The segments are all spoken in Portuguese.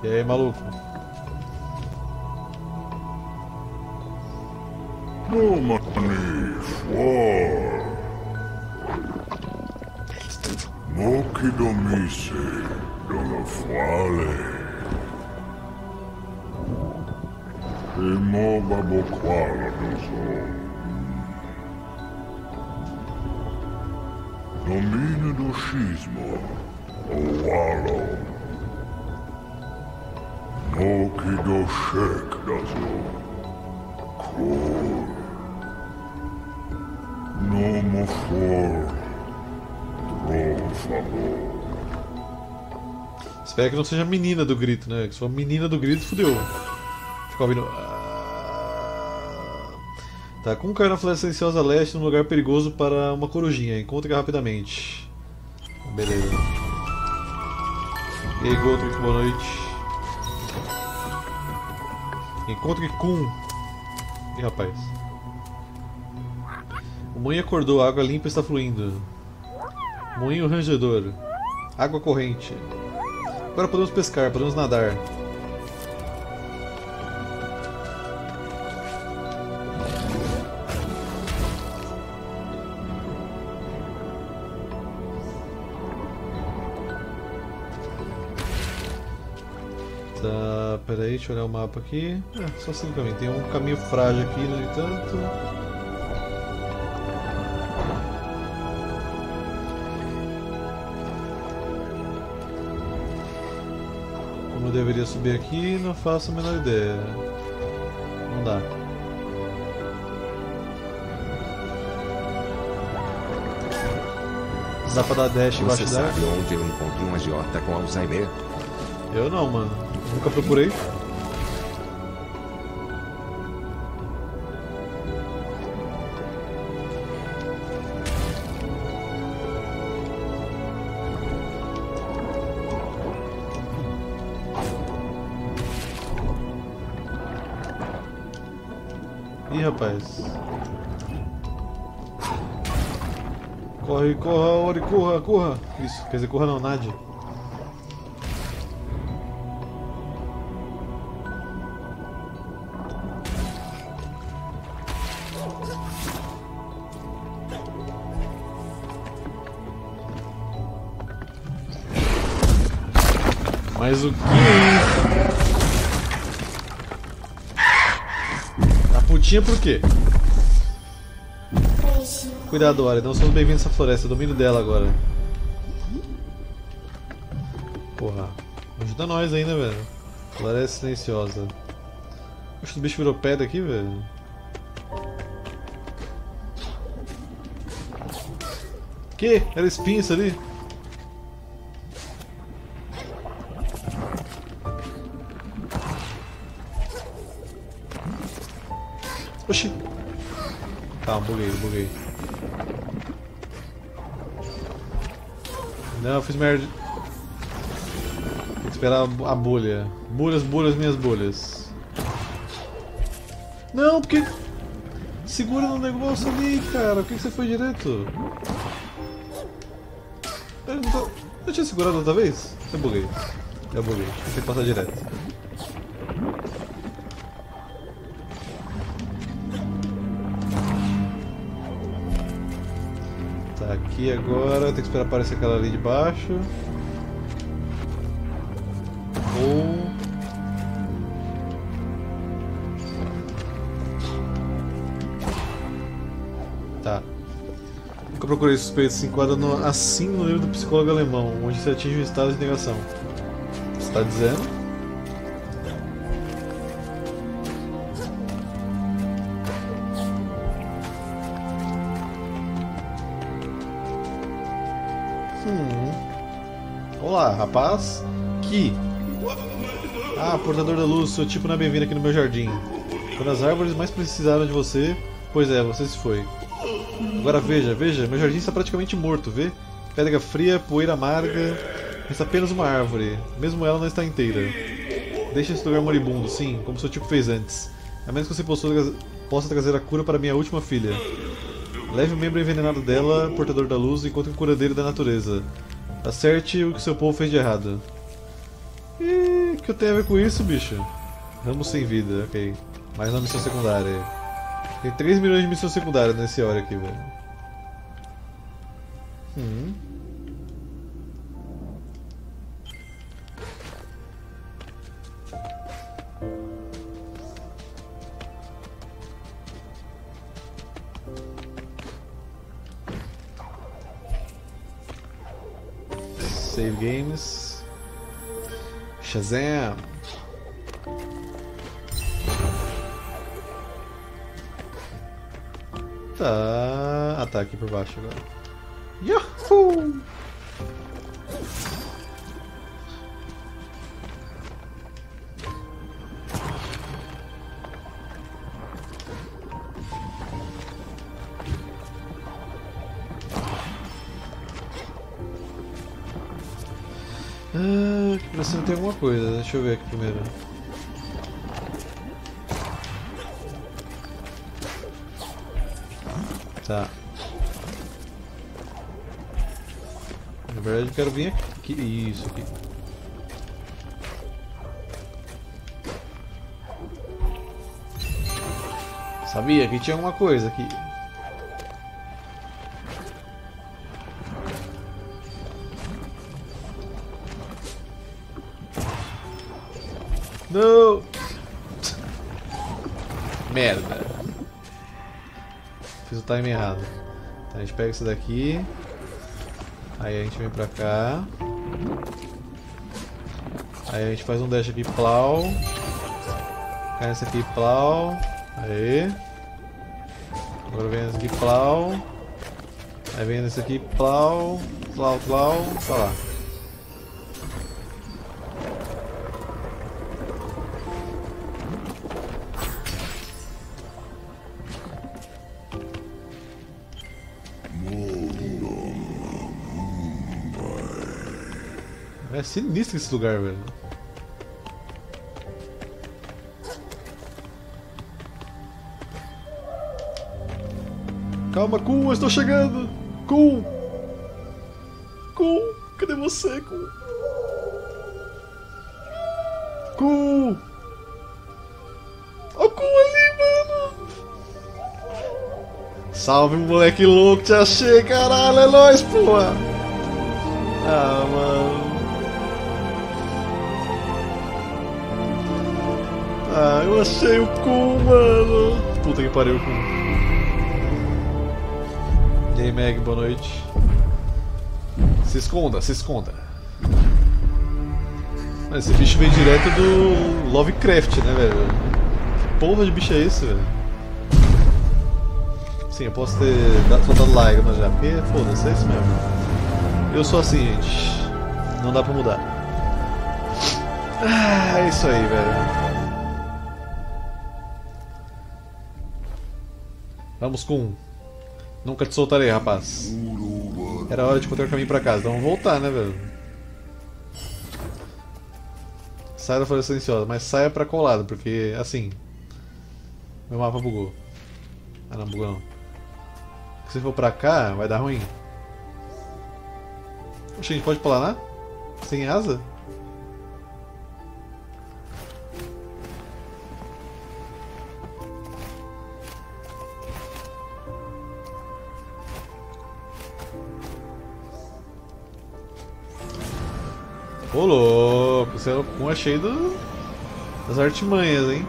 E aí, maluco? Domínio do Xismo, o Alo. Noki do Shek dazu. Kor. Nomo for. Tronfalo. Espero que não seja a menina do grito, né? Se for a menina do grito, fodeu. Ficou ouvindo. Tá, como cair na floresta silenciosa leste num lugar perigoso para uma corujinha? Encontre rapidamente. Beleza. E aí, Gotrick, boa noite. Encontre com... Ih, rapaz. O moinho acordou, a água limpa está fluindo. Moinho rangedor. Água corrente. Agora podemos pescar, podemos nadar. Peraí, deixa eu olhar o mapa aqui. É, só seguir o caminho. Tem um caminho frágil aqui, no entanto. Como eu deveria subir aqui, não faço a menor ideia. Não dá. Dá pra dar dash embaixo da água? Você sabe onde eu encontro um agiota com Alzheimer? Eu não, mano. Nunca procurei. Ih, rapaz. Corre, corra, Ori, corra, corra. Isso, quer dizer, corra não, nade. Mas o que é isso? A putinha por quê? Cuidado, Ori, não somos bem-vindos à floresta, domínio dela agora. Porra, ajuda nós ainda, velho. Floresta silenciosa. Acho que o bicho virou pedra aqui, velho. Que? Era espinha isso ali? Oxi! Tá, buguei, buguei. Não, eu fiz merda. Tem que esperar a bolha. Bolhas, bolhas, minhas bolhas. Não, porque... Segura no negócio ali, cara. Por que você foi direto? Eu não tô... Eu tinha segurado outra vez? Eu buguei. Eu buguei. Tem que passar direto. Aqui agora, tem que esperar aparecer aquela ali de baixo. Ou... Tá. Nunca procurei suspeitos, se enquadra no... assim no livro do psicólogo alemão, onde se atinge o estado de negação. Você tá dizendo? Olá, rapaz. Que? Ah, portador da luz, seu tipo não é bem-vindo aqui no meu jardim. Quando as árvores mais precisaram de você, pois é, você se foi. Agora veja, veja, meu jardim está praticamente morto, vê? Pedra fria, poeira amarga, resta apenas uma árvore, mesmo ela não está inteira. Deixa esse lugar moribundo, sim, como seu tipo fez antes. A menos que você possa trazer a cura para minha última filha. Leve o membro envenenado dela, portador da luz, e encontre o curandeiro da natureza. Acerte o que seu povo fez de errado. E O que eu tenho a ver com isso, bicho? Ramo sem vida, ok. Mais uma missão secundária. Tem 3 milhões de missões secundárias nesse hora aqui, velho. Save games. Shazam. Tá. Ataque por baixo agora. Yahoo! Precisa ter alguma coisa, deixa eu ver aqui primeiro. Tá. Na verdade eu quero vir aqui. Isso aqui. Sabia que tinha alguma coisa aqui. Não! Merda! Fiz o time errado. Tá, a gente pega isso daqui. Aí a gente vem pra cá. Aí a gente faz um dash aqui, plau. Cai essa aqui, plau. Aí. Agora vem essa aqui, plau. Aí vem essa aqui, plau. Plau, plau. Tá lá. É sinistro esse lugar, velho. Calma, Kun, eu estou chegando! Kun! Kun, cadê você, Kun? Kun! Olha o Kun ali, mano! Salve, moleque louco, te achei, caralho, é nóis, porra! Ah, mano... Ah, eu achei o Kun, mano! Puta que pariu, Kun. E aí, Meg, boa noite. Se esconda, se esconda. Mas esse bicho vem direto do Lovecraft, né, velho? Que porra de bicho é esse, velho? Sim, eu posso ter dado like, mas já, porque foda-se, é isso mesmo. Eu sou assim, gente. Não dá pra mudar. Ah, é isso aí, velho. Vamos, Kun. Nunca te soltarei, rapaz. Era hora de encontrar o caminho pra casa. Então vamos voltar, né, velho? Saia da floresta silenciosa, mas saia pra qual lado? Porque, assim... Meu mapa bugou. Ah, não, bugou não. Se for pra cá, vai dar ruim. Oxe, a gente pode planar? Sem asa? Ô louco, esse Kun é cheio das artimanhas, hein?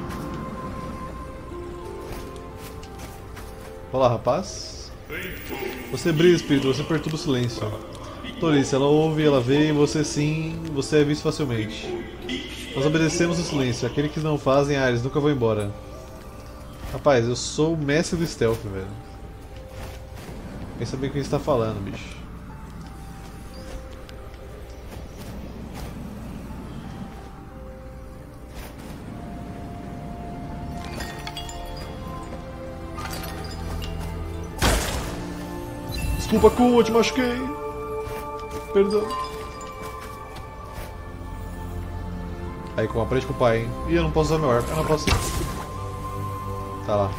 Olá, rapaz. Você brilha, espírito, você perturba o silêncio. Tolice, ela ouve, ela vê, e você sim, você é visto facilmente. Nós obedecemos o silêncio, aquele que não fazem, Ares, nunca vou embora. Rapaz, eu sou o mestre do stealth, velho. Pensa bem o que a gente tá falando, bicho. Desculpa, Kun, eu te machuquei. Perdão. Aí, Kun, aprende com o pai, hein? Ih, eu não posso usar meu arco. Eu não posso ir. Tá lá.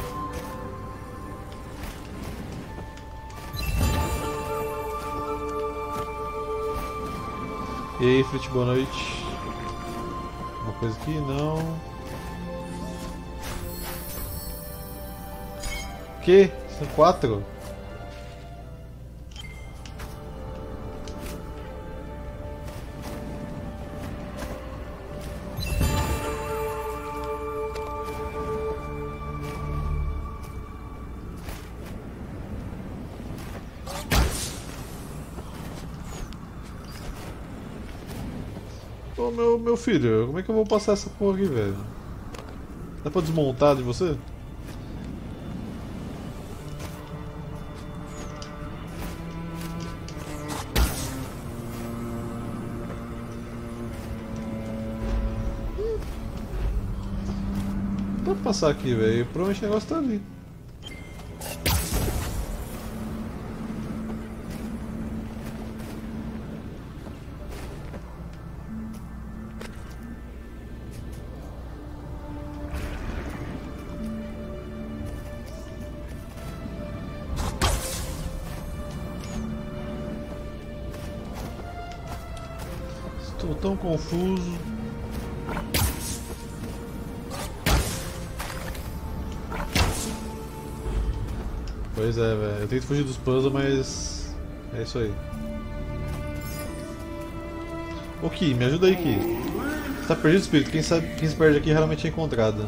E aí, Frit, boa noite. coisa aqui? Não. O que? São 4? Meu filho, como é que eu vou passar essa porra aqui, velho? Dá pra desmontar de você? Dá pra passar aqui, velho. Provavelmente o negócio tá ali. Tão confuso. Pois é, velho. Eu tento fugir dos puzzles, mas é isso aí. Ô Ki, me ajuda aí, Ki. Você tá perdido, espírito? Quem sabe, quem se perde aqui raramente é encontrado.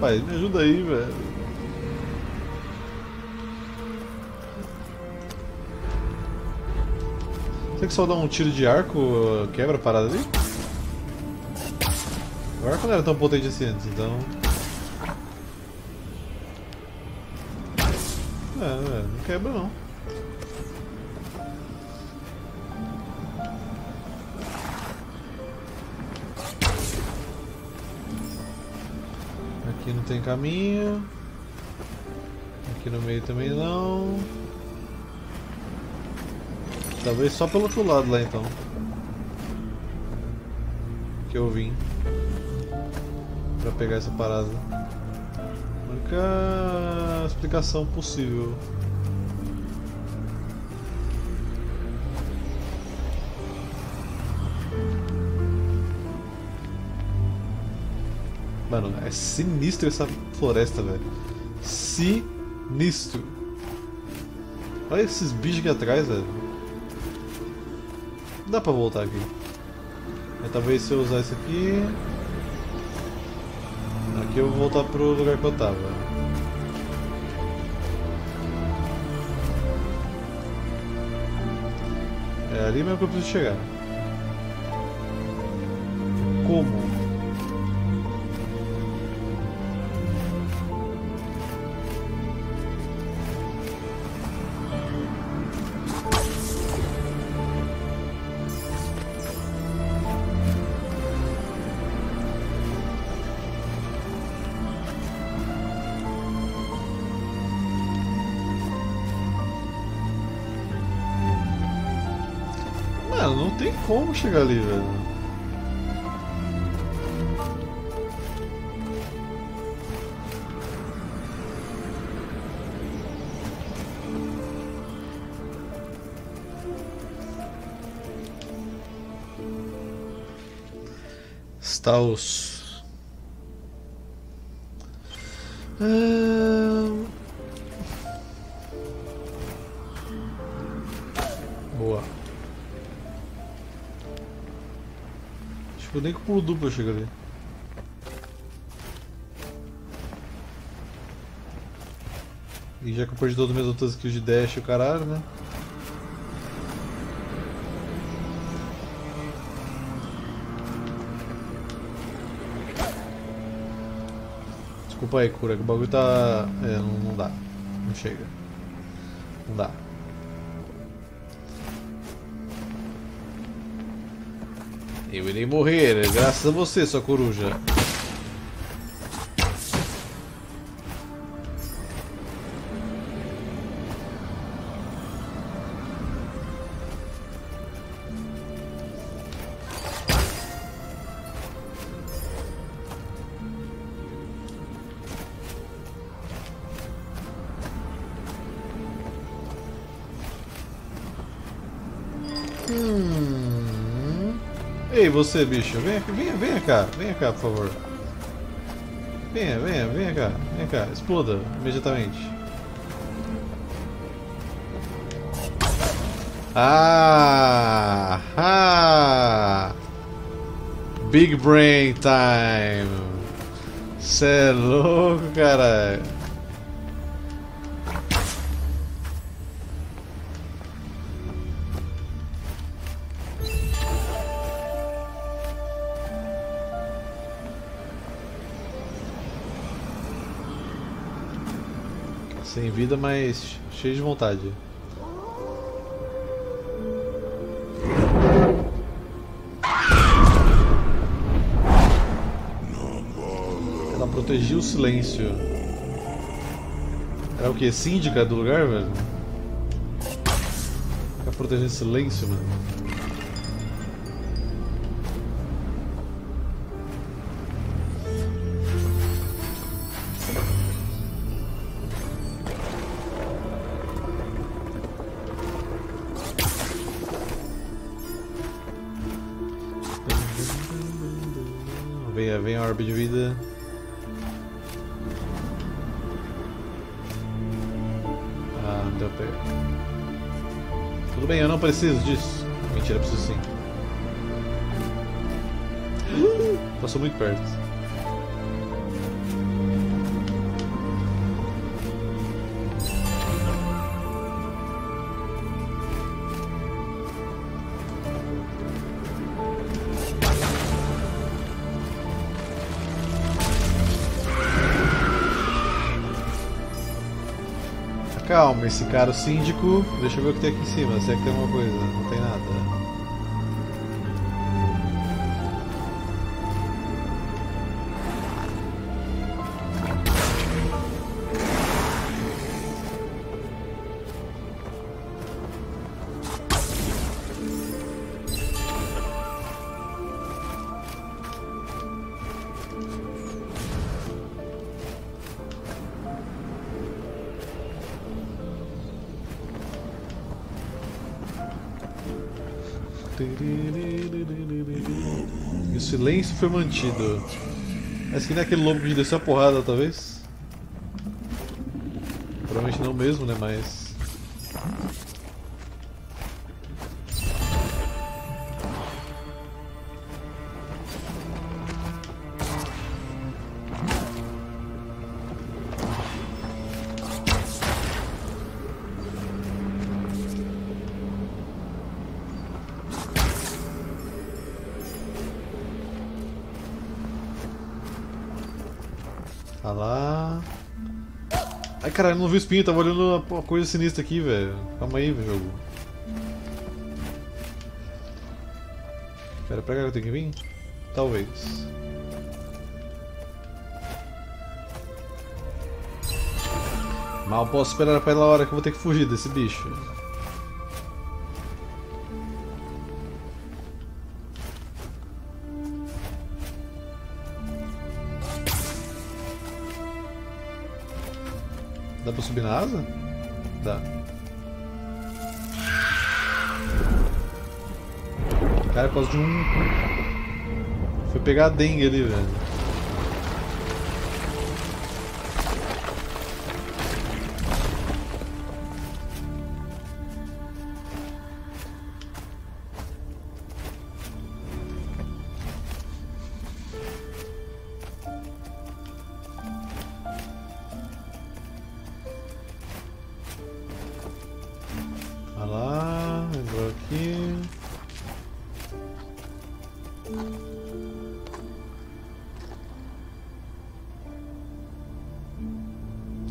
Pai, me ajuda aí, velho. Tem que só dar um tiro de arco, quebra a parada ali? O arco não era tão potente assim antes, então... É, não quebra não. Aqui não tem caminho. Aqui no meio também não. Talvez só pelo outro lado lá então. Que eu vim pra pegar essa parada. Única explicação possível. Mano, é sinistro essa floresta, velho. Sinistro. Olha esses bichos aqui atrás, velho. Dá pra voltar aqui. Aí, talvez se eu usar isso aqui. Aqui eu vou voltar pro lugar que eu tava. É ali mesmo que eu preciso chegar. Como? Como chegar ali, velho? Staus. Boa. Eu nem com pulo duplo eu chego ali. E já que eu perdi todos os meus outros skills de dash e o caralho, né? Desculpa aí, cura, que o bagulho tá... É, não dá. Não chega. Não dá. Eu irei morrer, graças a você, sua coruja. aí você, bicho. Venha cá, por favor. Venha cá. Exploda imediatamente. Ah! Ah! Big Brain Time! Cê é louco, caralho! Sem vida, mas cheio de vontade. Ela protegia o silêncio. Era o que? Síndica do lugar, velho? Ela protegia o silêncio, mano. Vem a orbe de vida. Ah, não deu pé. Tudo bem, eu não preciso disso. Mentira, eu preciso sim. Passou muito perto. Calma, esse cara, o síndico. Deixa eu ver o que tem aqui em cima. Se é que tem alguma coisa, não tem nada. E o silêncio foi mantido. Acho que nem aquele lobo que desceu a porrada, talvez. Provavelmente não mesmo, né? Mas... tá lá. Ai caralho, não vi o espinho, tava olhando uma coisa sinistra aqui, velho. Calma aí, jogo. Pera, pra cá que eu tenho que vir? Talvez. Mal posso esperar pela hora que eu vou ter que fugir desse bicho. Dá pra subir na asa? Dá. Cara, por causa de um... Foi pegar a dengue ali, velho.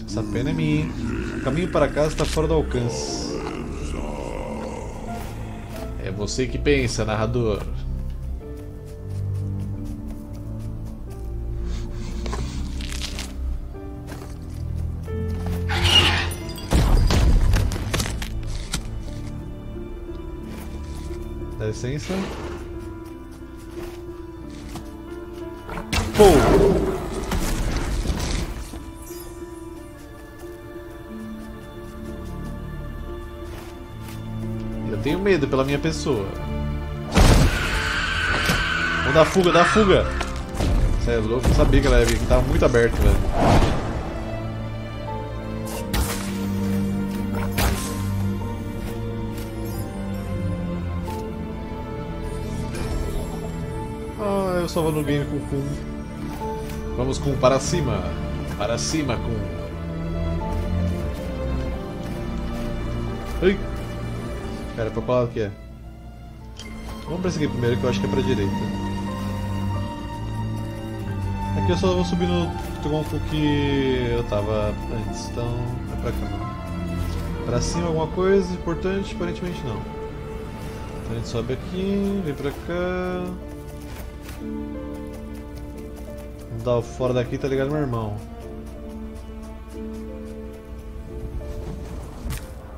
Essa pena é minha, hein? O caminho para casa está fora do alcance. É você que pensa, narrador. Dá licença. Pô! Tenho medo pela minha pessoa. Vou dar fuga, dá fuga. Sério, eu sabia que ela ia vir aqui, tava muito aberto, velho. Ah, eu salvo no game com o Kun. Vamos com para cima. Para cima, Kun. Ai! Pera, pra qual lado que é? Vamos pra esse aqui primeiro, que eu acho que é pra direita. Aqui eu só vou subir no tronco que eu tava antes, então é pra cá não. Pra cima alguma coisa importante? Aparentemente não. Então a gente sobe aqui, vem pra cá. Vamos dar o fora daqui, tá ligado, meu irmão?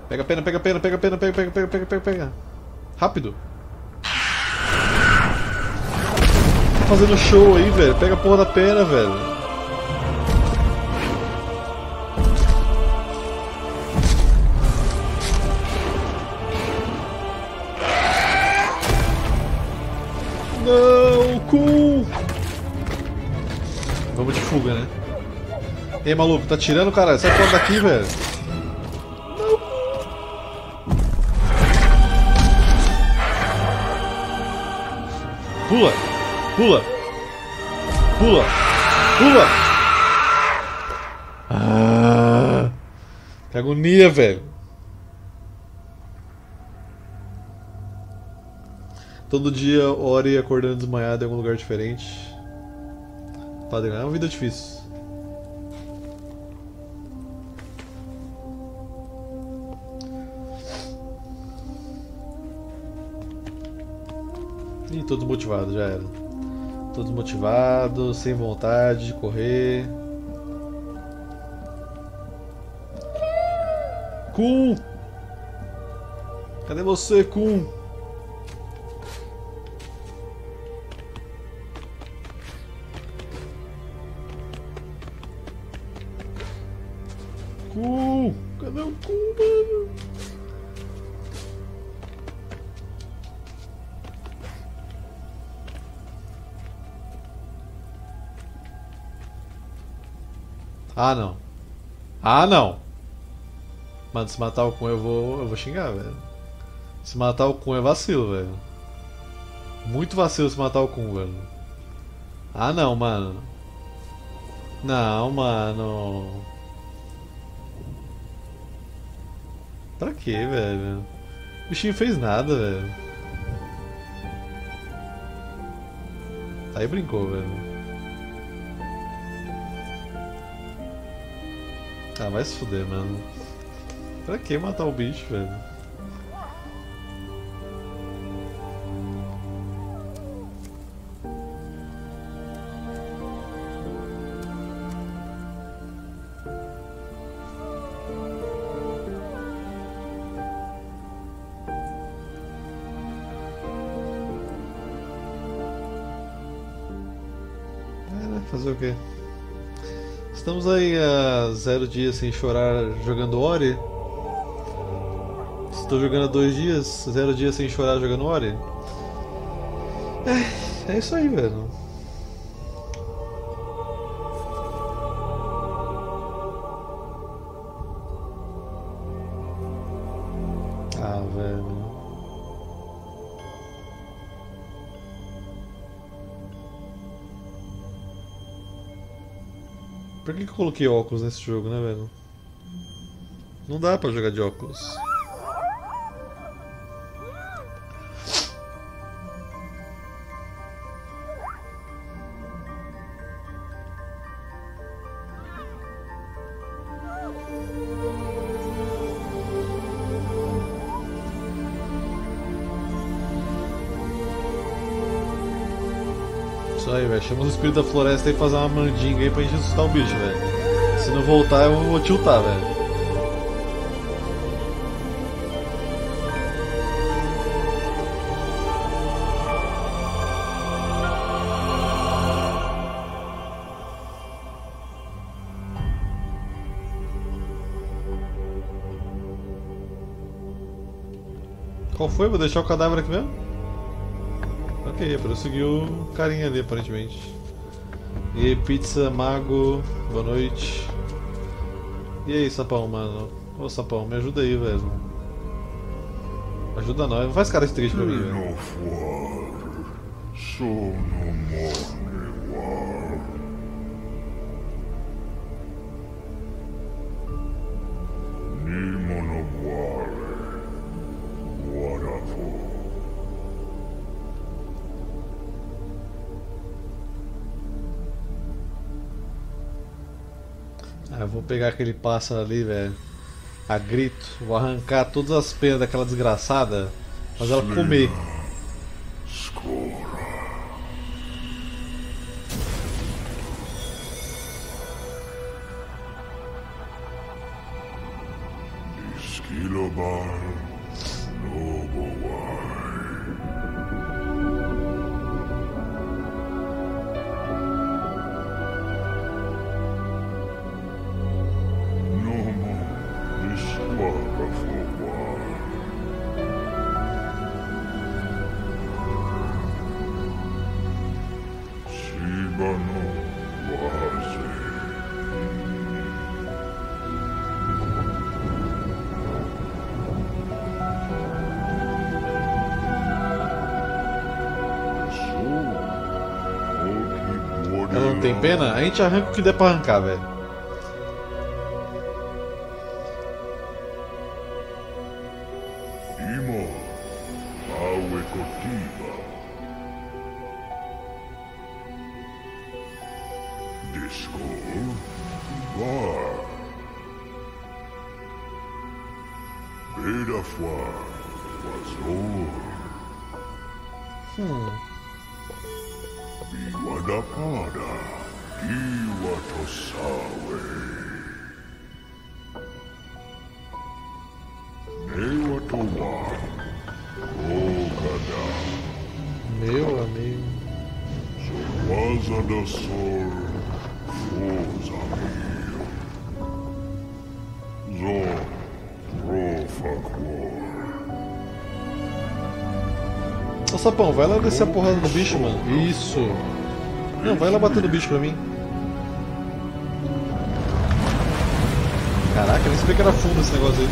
Pega a pena, pega a pena, pega a pena, pega. Rápido! Fazendo show aí, velho. Pega a porra da pena, velho. Não, cu! Vamos de fuga, né? Ei, maluco, tá tirando, caralho? Sai fora daqui, velho. Não. Pula! Pula! Pula! Pula! Ah, que agonia, velho! Todo dia, Ori acordando desmaiado em algum lugar diferente. Padre, é uma vida difícil. Ih, tô desmotivado, já era. Todo motivado, sem vontade de correr. Kun! Cadê você, Kun? Kun! Cadê o Kun, mano? Ah, não. Ah, não. Mano, se matar o Kun eu vou xingar, velho. Se matar o Kun é vacilo, velho. Muito vacilo se matar o Kun, velho. Ah, não, mano. Não, mano. Pra que, velho? O bichinho fez nada, velho. Aí brincou, velho. Ah, vai se fuder, mano. Pra que matar o bicho, velho? É, né? Fazer o quê? Estamos aí há 0 dias sem chorar jogando Ori. Estou jogando há 2 dias, 0 dias sem chorar jogando Ori. É isso aí, velho. Ah, velho. Por que eu coloquei óculos nesse jogo, né, velho? Não dá pra jogar de óculos. Aí, velho, chama o espírito da floresta e fazer uma mandinga aí pra gente assustar o bicho, velho. Se não voltar, eu vou tiltar, velho. Qual foi? Vou deixar o cadáver aqui mesmo? Ok, é pra eu seguir o carinha ali, aparentemente. E pizza, mago, boa noite. E aí, sapão, mano? Ô, sapão, me ajuda aí, velho. Ajuda nós, não faz cara de triste pra mim, velho. Ah, eu vou pegar aquele pássaro ali, velho. A grito, vou arrancar todas as penas daquela desgraçada, mas ela comer. Tem pena? A gente arranca o que der pra arrancar, velho. Sapão, vai lá descer a porrada no bicho, mano. Isso. Não, vai lá bater no bicho pra mim. Caraca, nem sabia que era fundo esse negócio aí.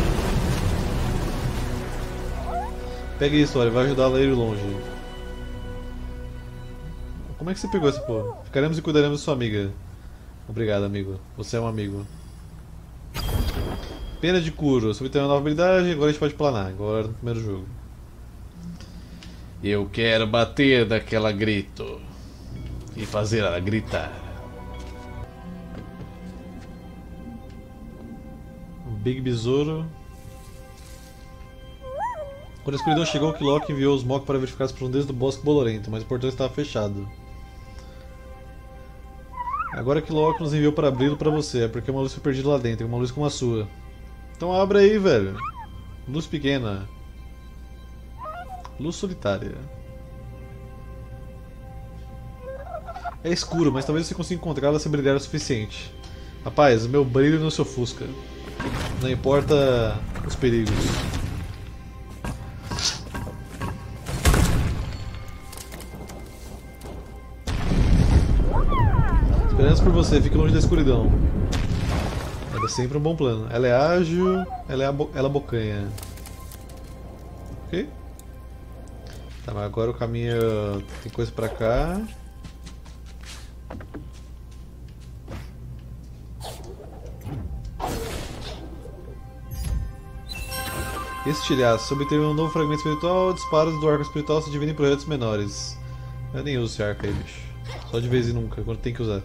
Pega isso, olha, vai ajudar a ir longe. Como é que você pegou essa porra? Ficaremos e cuidaremos de sua amiga. Obrigado, amigo. Você é um amigo. Pena de curo. Subtém uma nova habilidade, agora a gente pode planar. Agora era no primeiro jogo. Eu quero bater naquela grito e fazer ela gritar. Um Big Besouro. Quando a escuridão chegou, o Kilok enviou os Mok para verificar as profundezas do Bosque Bolorento, mas o portão estava fechado. Agora o Kilok nos enviou para abri-lo para você, é porque uma luz foi perdida lá dentro, uma luz como a sua. Então abre aí, velho. Luz pequena. Luz solitária. É escuro, mas talvez você consiga encontrá-la se brilhar o suficiente. Rapaz, o meu brilho não se ofusca. Não importa os perigos. Esperamos por você, fique longe da escuridão. Ela é sempre um bom plano. Ela é ágil, ela abocanha. Ok? Tá, mas agora o caminho tem coisa pra cá. Estilhaço. Obteve um novo fragmento espiritual. Disparos do arco espiritual se dividem em projetos menores. Eu nem uso esse arco aí, bicho. Só de vez em nunca, quando tem que usar.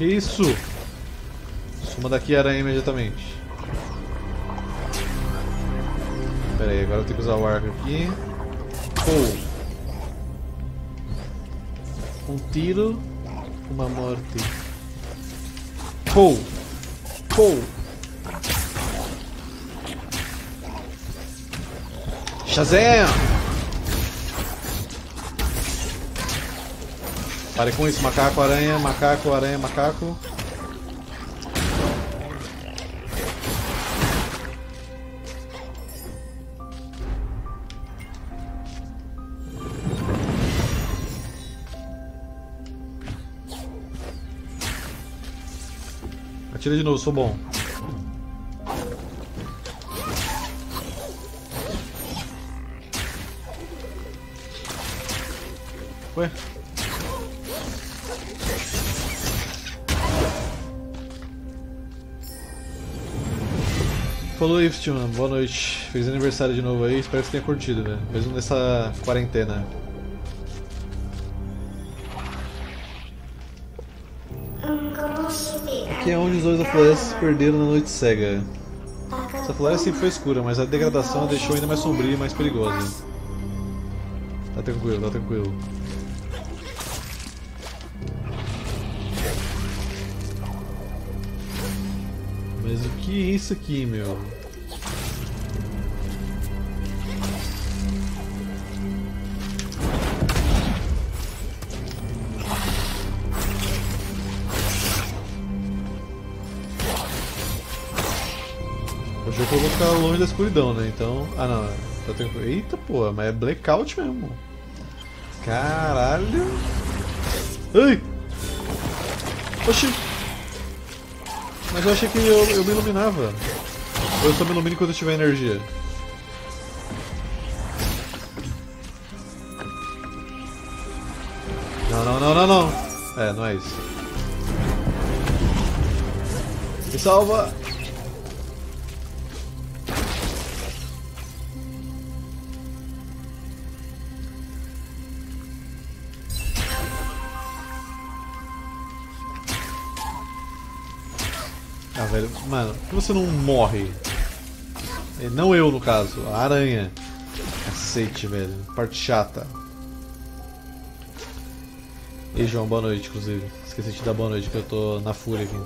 Isso! Suma daqui, aranha, imediatamente. Pera aí, agora eu tenho que usar o arco aqui. Pou! Um tiro, uma morte. Pou! Pou! Shazam! Pare com isso, macaco, aranha, macaco, aranha, macaco. Atira de novo, sou bom. Ué? Falou, Iftiman, boa noite. Feliz aniversário de novo aí, espero que você tenha curtido, velho. Mesmo nessa quarentena. Aqui é onde os dois da floresta se perderam na noite cega. Essa floresta sempre foi escura, mas a degradação a deixou ainda mais sombria e mais perigosa. Tá tranquilo, tá tranquilo. Mas o que é isso aqui, meu? O jogo vou ficar longe da escuridão, né? Então... Ah, não. Tá tranquilo. Eita, porra, mas é blackout mesmo. Caralho. Ai! Oxi! Mas eu achei que eu me iluminava. Ou eu só me ilumino quando eu tiver energia. Não, não, não, não, não. É, não é isso. Me salva! Ah, velho, mano, por que você não morre? Não eu, no caso, a aranha. Cacete, velho, parte chata. Ei, João, boa noite, inclusive. Esqueci de te dar boa noite, que eu tô na fúria aqui.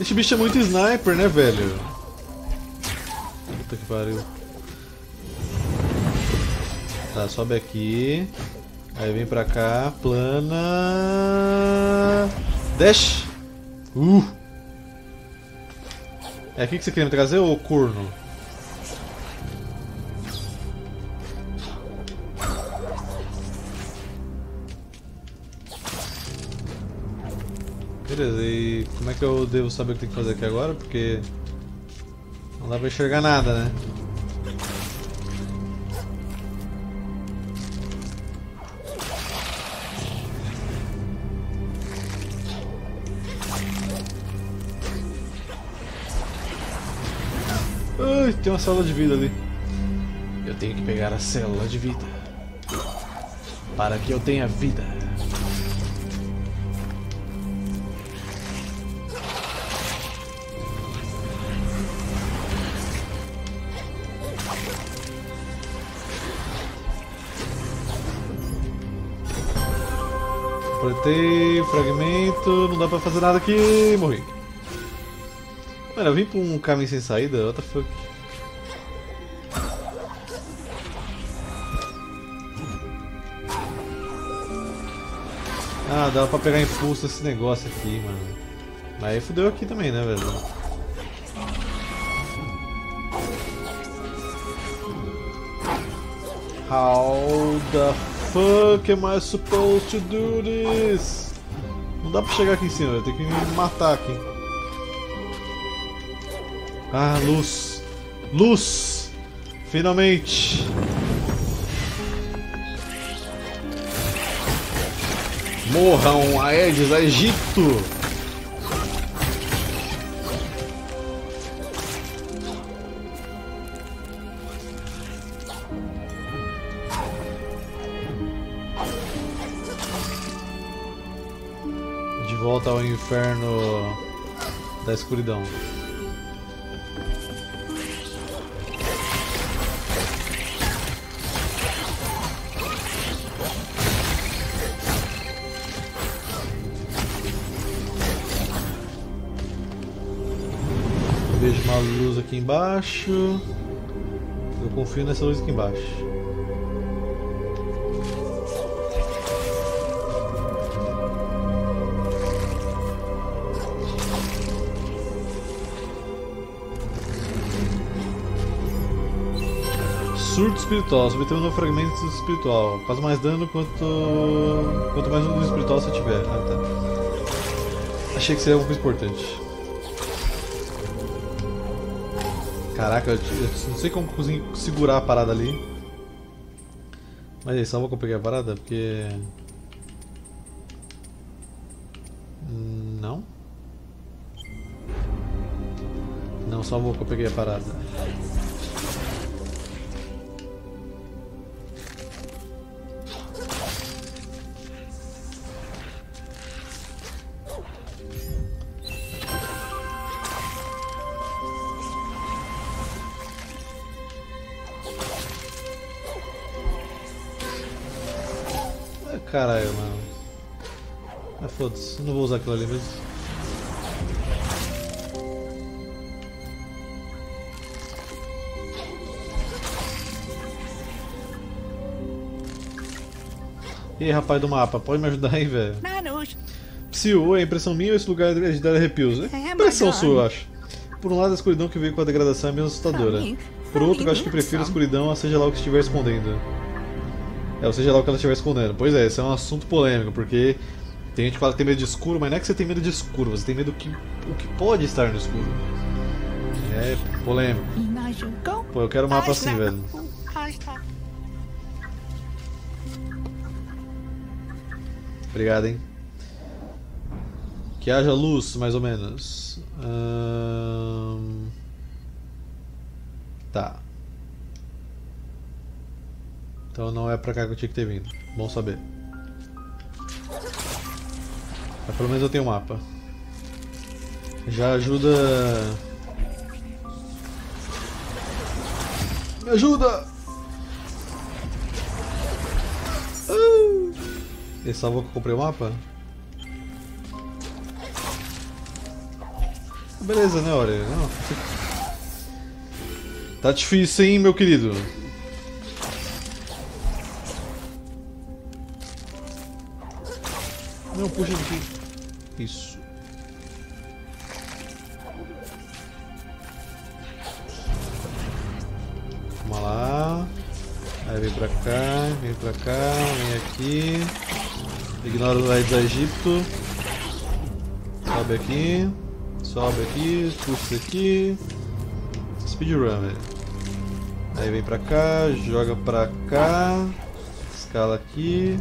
Esse bicho é muito sniper, né, velho? Puta que pariu. Tá, sobe aqui. Aí vem pra cá. Plana. Dash! É aqui que você queria me trazer, ô corno? Beleza, e como é que eu devo saber o que tem que fazer aqui agora? Porque não dá pra enxergar nada, né? Tem uma célula de vida ali. Eu tenho que pegar a célula de vida para que eu tenha vida. Completei o fragmento. Não dá pra fazer nada aqui. Morri. Mano, eu vim pra um caminho sem saída. What the fuck? Ah, dava pra pegar impulso esse negócio aqui, mano. Mas aí fudeu aqui também, né, velho? How the fuck am I supposed to do this? Não dá pra chegar aqui em cima, eu tenho que me matar aqui. Ah, luz! Luz! Finalmente! Morram, Aedes aegypti! De volta ao inferno da escuridão. vejo uma luz aqui embaixo. Eu confio nessa luz aqui embaixo. Surto espiritual, subtrai um novo fragmento espiritual. Faz mais dano quanto mais um espiritual você tiver. Ah, tá. Achei que seria alguma coisa importante. Caraca, eu não sei como consigo segurar a parada ali. Mas aí, só vou pegar a parada porque... Não. Não, só vou pegar a parada. Caralho, mano. Ah, foda-se, não vou usar aquilo ali mesmo. E aí, rapaz do mapa, pode me ajudar aí, velho? Psyu, é impressão minha ou esse lugar é de dar arrepios? É impressão sua, eu acho. Por um lado, a escuridão que veio com a degradação é menos assustadora. Por outro, eu acho que prefiro a escuridão a seja lá o que estiver escondendo. É, ou seja lá o que ela estiver escondendo. Pois é, esse é um assunto polêmico, porque tem gente que fala que tem medo de escuro, mas não é que você tem medo de escuro, você tem medo do que, o que pode estar no escuro. É polêmico. Pô, eu quero um mapa assim, velho. Obrigado, hein. Que haja luz, mais ou menos. Tá. Então não é pra cá que eu tinha que ter vindo. Bom saber. Mas pelo menos eu tenho um mapa. Já ajuda... Me ajuda! Ele salvou que eu comprei o mapa? Beleza, né, Ori? Não. Tá difícil, hein, meu querido? Não, puxa aqui. Isso. Vamos lá. Aí vem pra cá, vem aqui. Ignora o Aedes aegypti. Sobe aqui. Sobe aqui, puxa aqui. Speedrun, velho. Aí vem pra cá, joga pra cá. Escala aqui.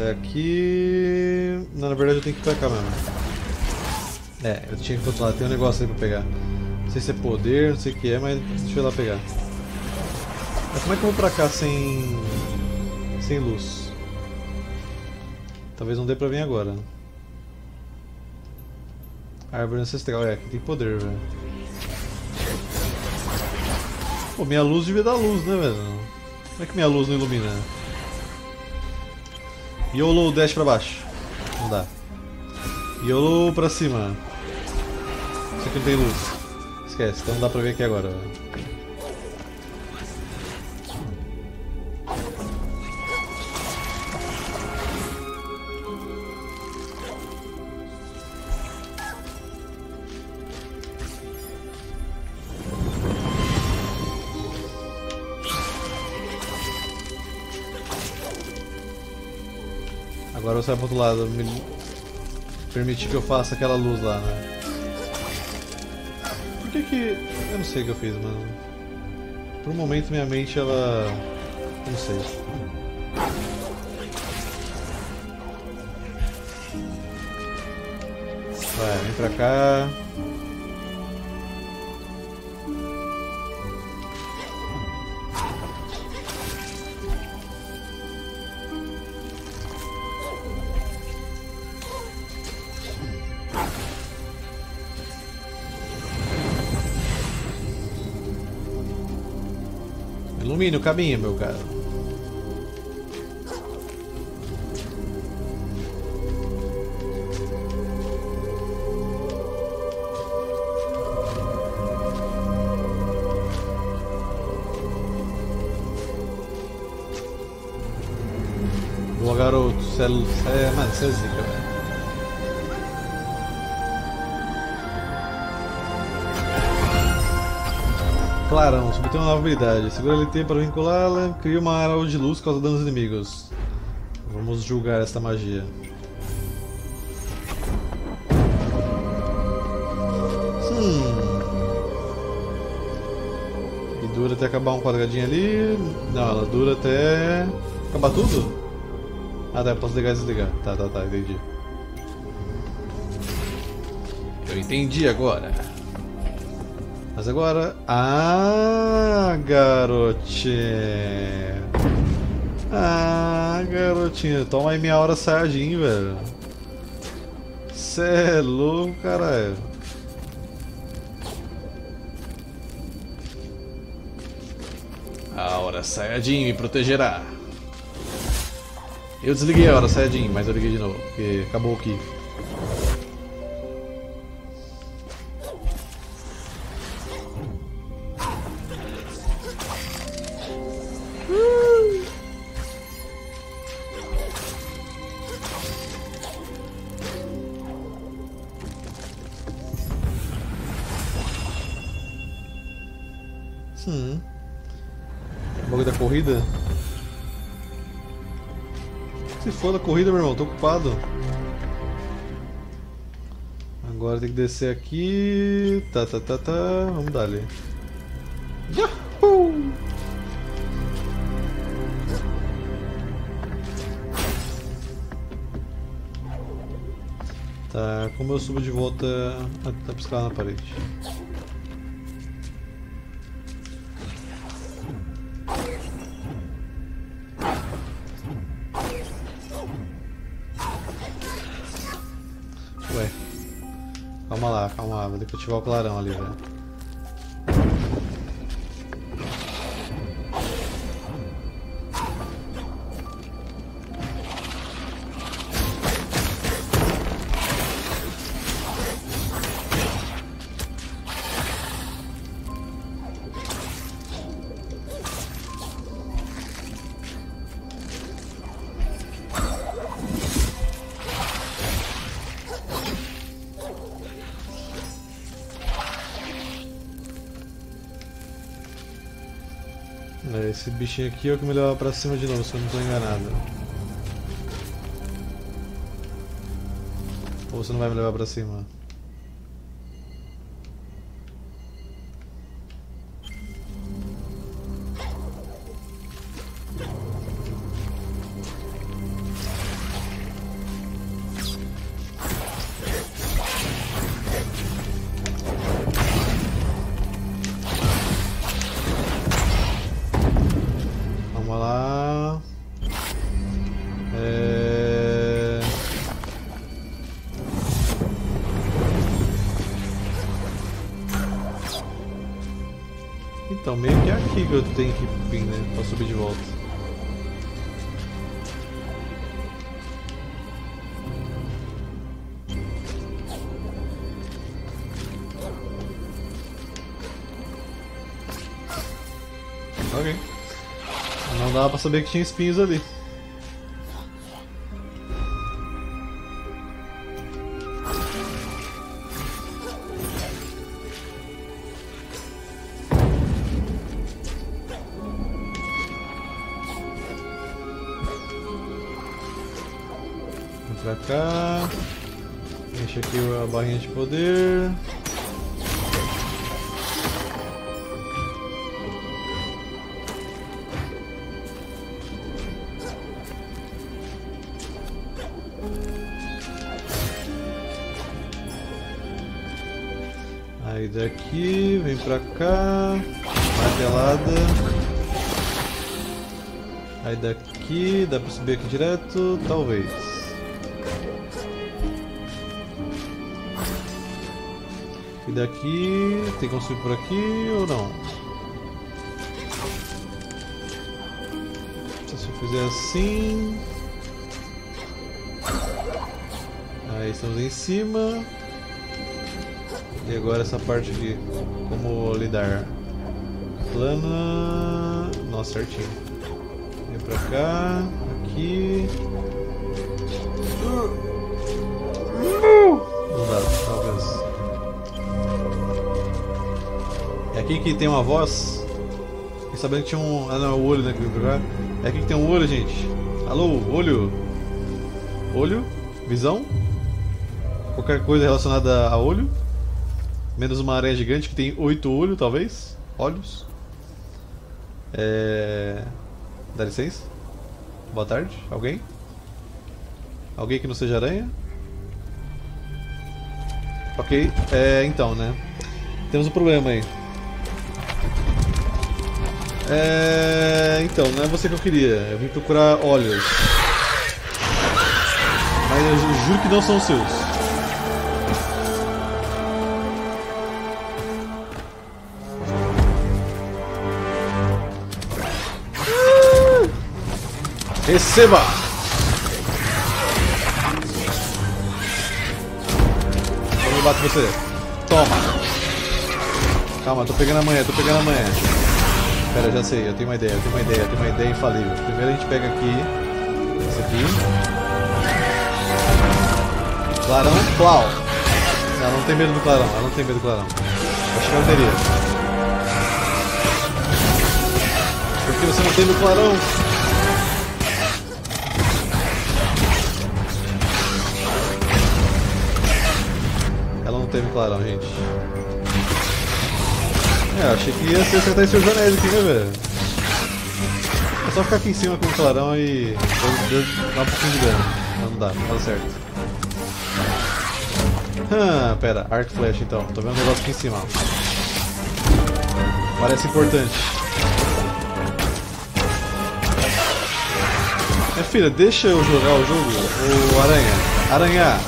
Até aqui... Não, na verdade eu tenho que ir pra cá mesmo. É, eu tinha que continuar, tem um negócio aí pra pegar. Não sei se é poder, não sei o que é, mas deixa eu ir lá pegar. Mas como é que eu vou pra cá sem... Sem luz? Talvez não dê pra vir agora. Árvore ancestral, é, aqui tem poder, velho. Pô, minha luz devia dar luz, né, velho? Como é que minha luz não ilumina? YOLO, dash pra baixo. Não dá. YOLO pra cima. Isso aqui não tem luz. Esquece, então não dá pra ver aqui agora. Agora eu saio pro outro lado, me permitir que eu faça aquela luz lá, né? Por que que... Eu não sei o que eu fiz, mano. Por um momento minha mente, ela... Eu não sei. Vai, vem pra cá. Ilumina o caminho, meu cara. Boa, garoto. Mano, isso é zica, velho. Clarão, subtém uma nova habilidade. Segura LT para vinculá-la. Cria uma arma de luz que causa danos inimigos. Vamos julgar esta magia. E dura até acabar um quadradinho ali. Não, ela dura até acabar tudo? Ah tá, eu posso ligar e desligar. Tá, entendi. Eu entendi agora. Mas agora... Ah, garotinha. Ah, garotinha. Toma aí minha hora Saiyajin, velho. Cê é louco, caralho. A hora Saiyajin me protegerá. Eu desliguei a hora Saiyajin, mas eu liguei de novo, porque acabou aqui. Se foda a corrida, meu irmão, tô ocupado. Agora tem que descer aqui. Tá. Vamos dar ali. Yahoo! Tá, como eu subo de volta a piscar na parede? Calma lá, vou ter que ativar o clarão ali, velho. Esse bichinho aqui é o que me leva pra cima de novo, se eu não tô enganado. Ou você não vai me levar pra cima? Então, meio que é aqui que eu tenho que vir, né? Pra subir de volta. Ok. Não dava pra saber que tinha espinhos ali. Pra cá, enche aqui a barrinha de poder. Aí daqui, vem pra cá, martelada. Aí daqui, dá pra subir aqui direto? Talvez. E daqui, tem como subir por aqui ou não? Se eu fizer assim... Aí estamos em cima. E agora essa parte aqui, como lidar? Plana... Nossa, certinho. Vem pra cá. Aqui. Não dá, talvez. É aqui que tem uma voz. Fiquei sabendo que tinha um... Ah não, é o olho, né? Que vem pra cá. É aqui que tem um olho, gente. Alô, olho. Olho. Visão. Qualquer coisa relacionada a olho. Menos uma aranha gigante que tem 8 olhos, talvez. Olhos. É... Dá licença. Boa tarde. Alguém? Alguém que não seja aranha? Ok. É, então, né? Temos um problema aí. É... Então, não é você que eu queria. Eu vim procurar olhos. Mas eu juro que não são seus. Receba! Eu bato você. Toma! Calma, tô pegando amanhã, tô pegando amanhã. Pera, já sei, eu tenho uma ideia, eu tenho uma ideia, eu tenho uma ideia infalível. Primeiro a gente pega aqui. Esse aqui. Clarão, plau! Ela não tem medo do clarão, ela não tem medo do clarão. Acho que eu teria. Por que você não tem medo do clarão? Teve clarão, gente. É, achei que ia acertar esse Jornal aqui, né, velho? É só ficar aqui em cima com o clarão e dar um pouquinho de dano. Não dá, tá certo. Pera, arco flash então. Tô vendo um negócio aqui em cima. Parece importante. Minha filha, deixa eu jogar o jogo, o aranha. Aranha,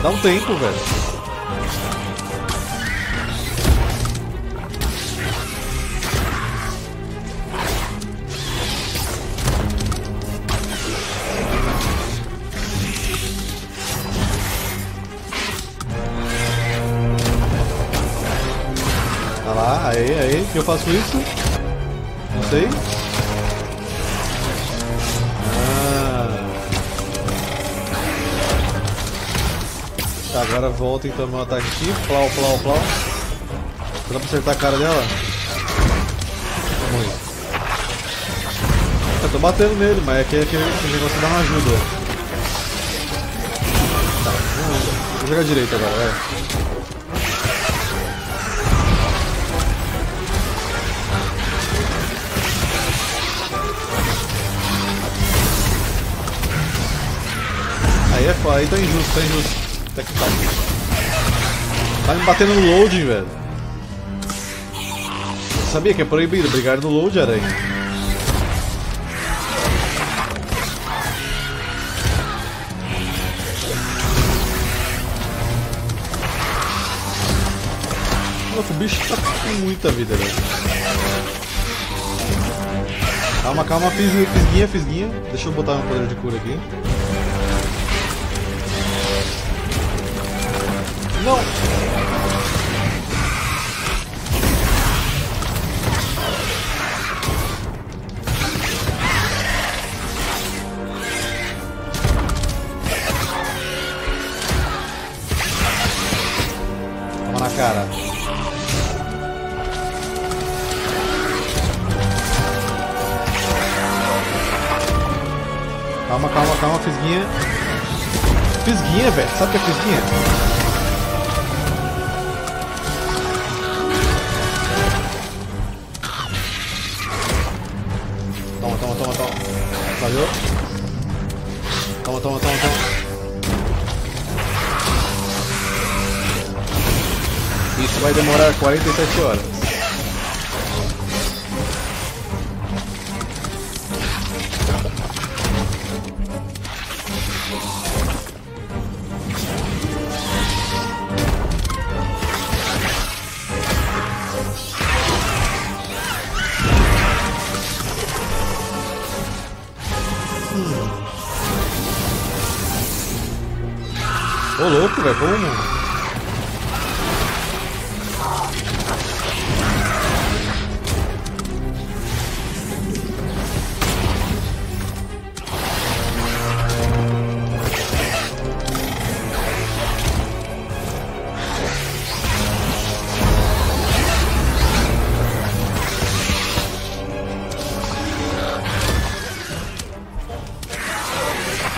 dá um tempo, velho. Aí, que eu faço isso? Não sei. Tá, agora volta então meu ataque aqui. Plau, plau, plau. Dá pra acertar a cara dela? Muito. Eu tô batendo nele, mas é que esse negócio dá uma ajuda. Tá, vou jogar direito agora, vai. Aí tá injusto, tá injusto. Até que tá. Tá me batendo no loading, velho. Sabia que é proibido brigar no load, aranha. Nossa, o bicho tá com muita vida, velho. Calma, calma, fisguinha, fisguinha, fisguinha. Deixa eu botar meu poder de cura aqui. Não! Toma na cara. Calma, calma, calma, fisguinha. Fisguinha, velho. Sabe o que é fisguinha? Valeu. Toma, toma, toma, toma. Isso vai demorar 47 horas. Ô louco, velho, como?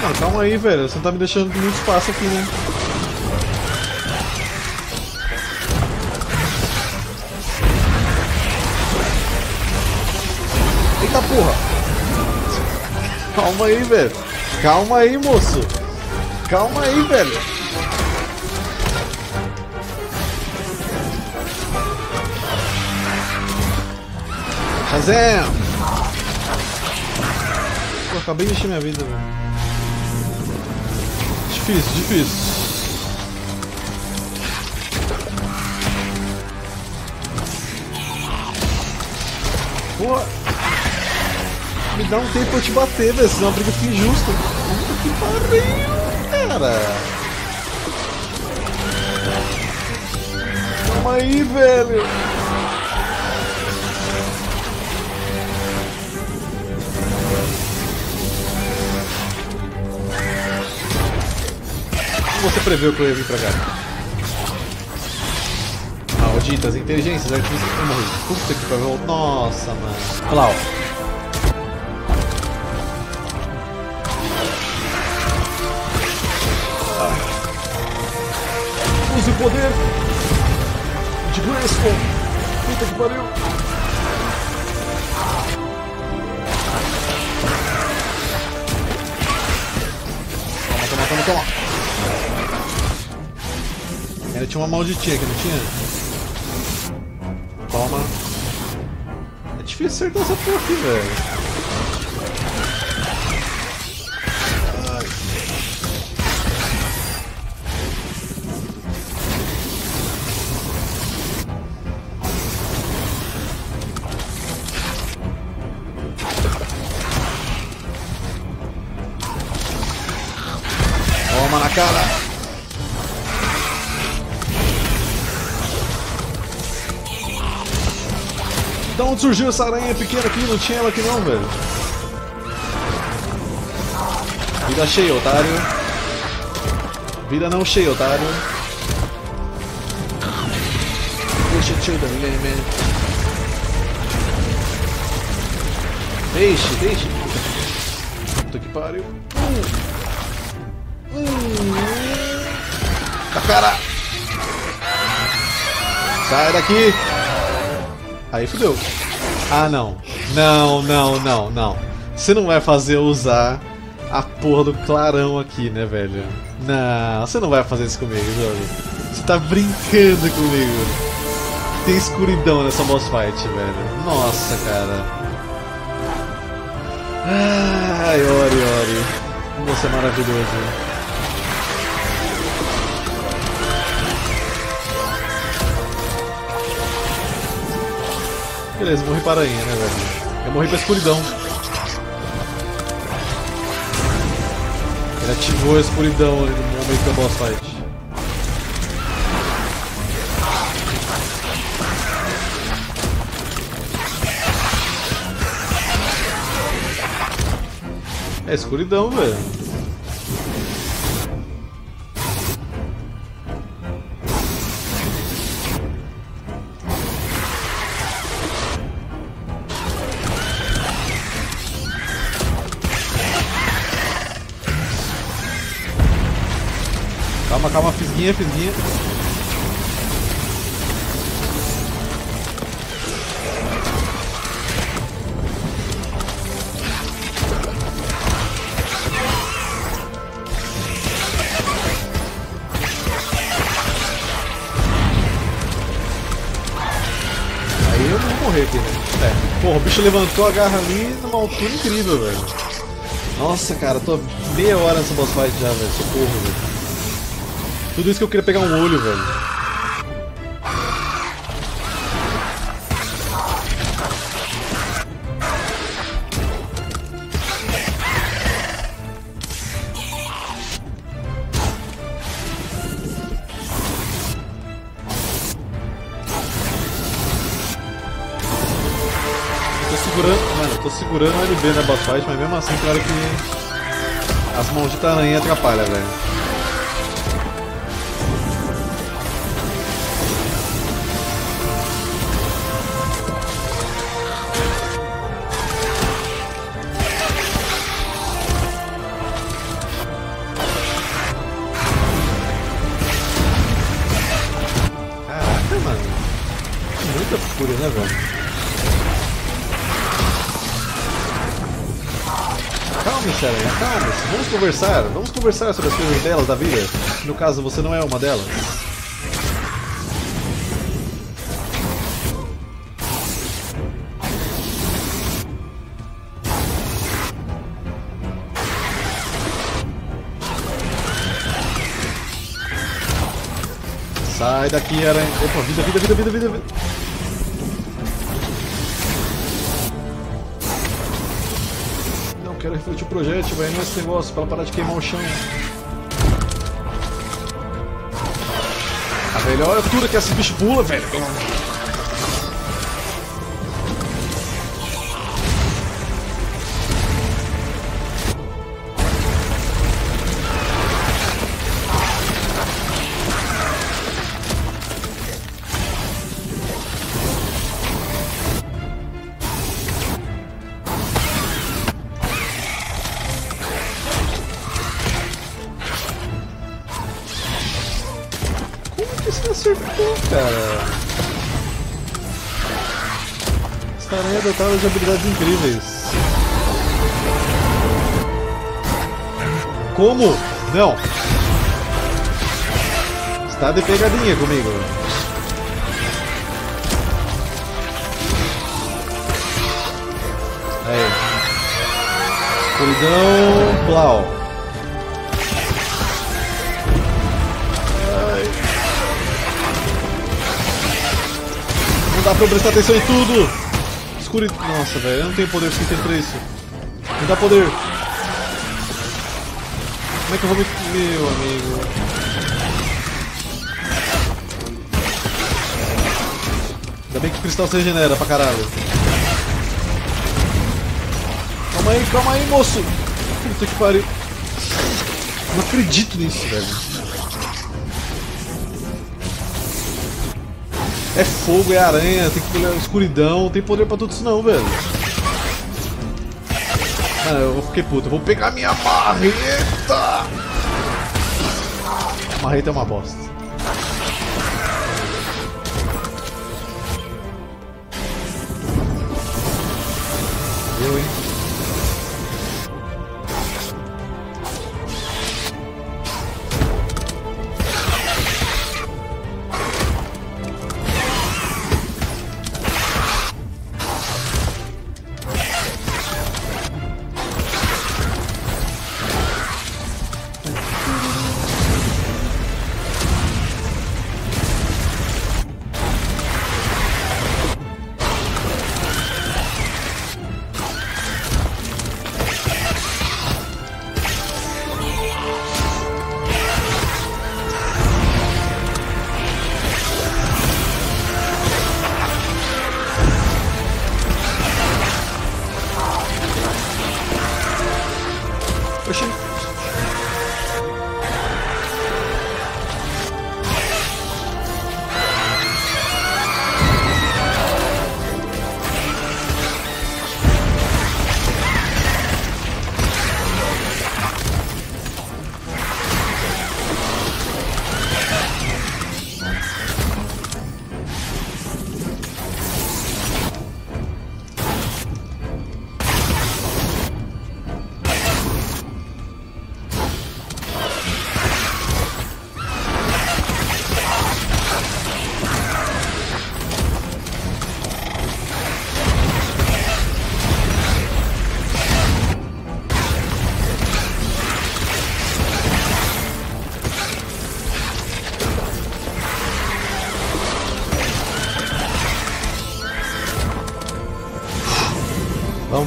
Mano, calma aí, velho. Você não tá me deixando muito espaço aqui, né? Eita porra! Calma aí, velho. Calma aí, moço. Calma aí, velho. Shazam! Pô, acabei de encher minha vida, velho. Difícil, difícil. Pô, me dá um tempo pra eu te bater, velho, senão a briga fica injusta. Puta que pariu, cara! Calma aí, velho! Você preveu que eu ia vir pra cá? Malditas inteligências artificiais. Eu morri. Puta que pariu. Nossa, mano. Olha lá, ó. Ah. Use o poder de Graceful. Puta que pariu. Toma, toma, toma, toma. Ainda tinha uma malditinha aqui, não tinha? Toma. É difícil acertar essa porra aqui, velho. Toma na cara. Da onde surgiu essa aranha pequena aqui? Não tinha ela aqui não, velho. Vida cheia, otário. Vida não cheia, otário. Deixa children, man. Deixe, deixe. Puta que pariu. Cara. Sai daqui. Aí fudeu. Ah, não. Não, não, não, não. Você não vai fazer eu usar a porra do clarão aqui, né, velho? Não, você não vai fazer isso comigo, jogo. Você tá brincando comigo. Tem escuridão nessa boss fight, velho. Nossa, cara. Ai, Ori, Ori. Como você é maravilhoso. Beleza, morri pra aranha, né, velho? Eu morri pra escuridão. Ele ativou a escuridão ali no momento da boss fight. É escuridão, velho. Calma, calma, fisguinha, fisguinha. Aí eu não vou morrer aqui, né? É. Porra, o bicho levantou a garra ali numa altura incrível, velho. Nossa, cara, tô meia hora nessa boss fight já, velho. Socorro, velho. Tudo isso que eu queria pegar um olho, velho. Tô segurando, mano, tô segurando o LB na boss fight, mas mesmo assim, claro que as mãos de aranha atrapalham, velho. né, velho? Calma, Serenha, calma. Vamos conversar sobre as coisas delas da vida. No caso, você não é uma delas. Sai daqui, aranha. Opa, vida. Não quero refletir o projétil, vai nesse negócio pra parar de queimar o chão. A melhor altura que esse bicho pula, velho. Dotadas de habilidades incríveis. Como? Não. Está de pegadinha comigo. Aí. Colidão. Blau. Ai. Não dá pra eu prestar atenção em tudo. Nossa, velho, eu não tenho poder suficiente pra isso. Me dá poder. Como é que eu vou me... Meu amigo. Ainda bem que o cristal se regenera pra caralho. Calma aí, moço. Puta que pariu. Não acredito nisso, velho. É fogo, é aranha, tem que pegar escuridão, tem poder pra tudo isso não, velho. Ah, eu fiquei puto, eu vou pegar minha marreta! A marreta é uma bosta. Eu, hein?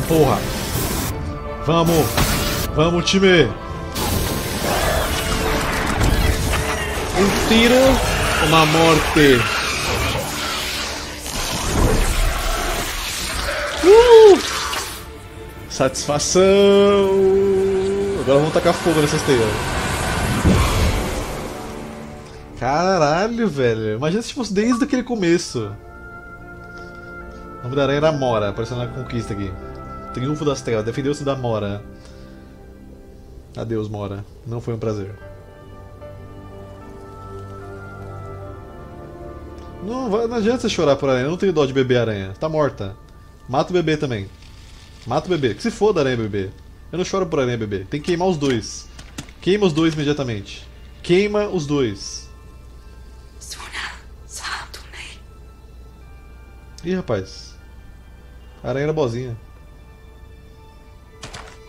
Porra! Vamos! Vamos, time! Um tiro, uma morte! Satisfação! Agora vamos tacar fogo nessas teias. Caralho, velho! Imagina se fosse desde aquele começo. O nome da aranha era Mora, aparecendo na conquista aqui. Triunfo das Trevas, defendeu-se da Mora. Adeus, Mora. Não foi um prazer. Não adianta você chorar por aranha, eu não tenho dó de bebê aranha. Tá morta. Mata o bebê também. Mata o bebê. Que se foda aranha bebê. Eu não choro por aranha bebê. Tem que queimar os dois. Queima os dois imediatamente. Queima os dois. Ih, rapaz. A aranha era boazinha.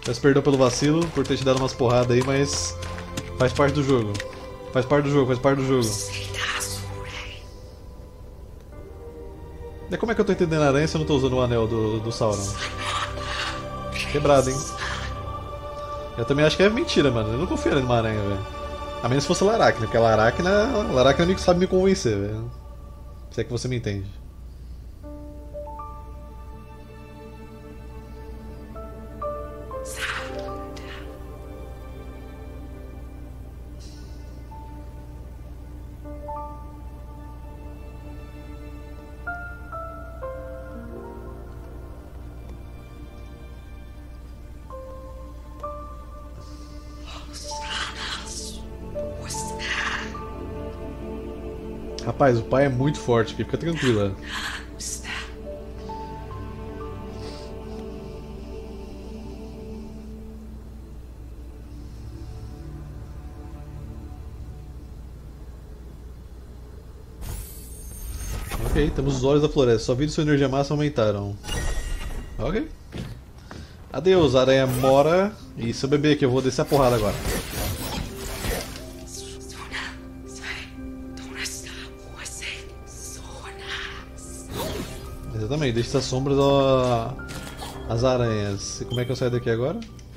Peço perdão pelo vacilo por ter te dado umas porradas aí, mas faz parte do jogo. Faz parte do jogo, faz parte do jogo. E como é que eu tô entendendo a aranha se eu não tô usando o anel do Sauron? Quebrado, hein? Eu também acho que é mentira, mano. Eu não confio numa aranha, velho. A menos se fosse Laracna, porque a Laracna sabe me convencer, velho. Se é que você me entende. Rapaz, o pai é muito forte aqui, fica tranquila. Ok, temos os olhos da floresta. Sua vida e sua energia máxima aumentaram. Ok. Adeus, aranha Mora. E seu bebê que eu vou descer a porrada agora. Exatamente, deixa as sombras às aranhas. E como é que eu saio daqui agora?